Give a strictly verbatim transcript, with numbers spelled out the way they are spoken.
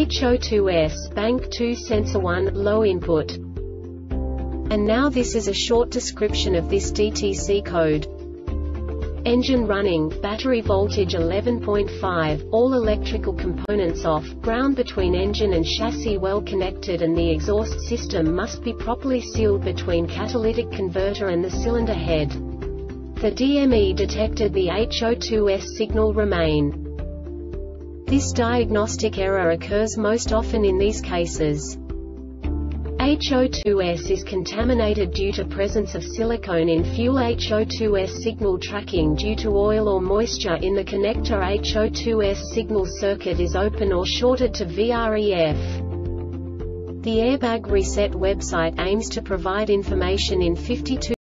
H O two S bank two sensor one low input. And now this is a short description of this D T C code. Engine running, battery voltage eleven point five, all electrical components off, ground between engine and chassis well connected, and the exhaust system must be properly sealed between catalytic converter and the cylinder head. The D M E detected the H O two S signal remain. This diagnostic error occurs most often in these cases. H O two S is contaminated due to presence of silicone in fuel. H O two S signal tracking due to oil or moisture in the connector. H O two S signal circuit is open or shorted to V R E F. The Airbag Reset website aims to provide information in fifty-two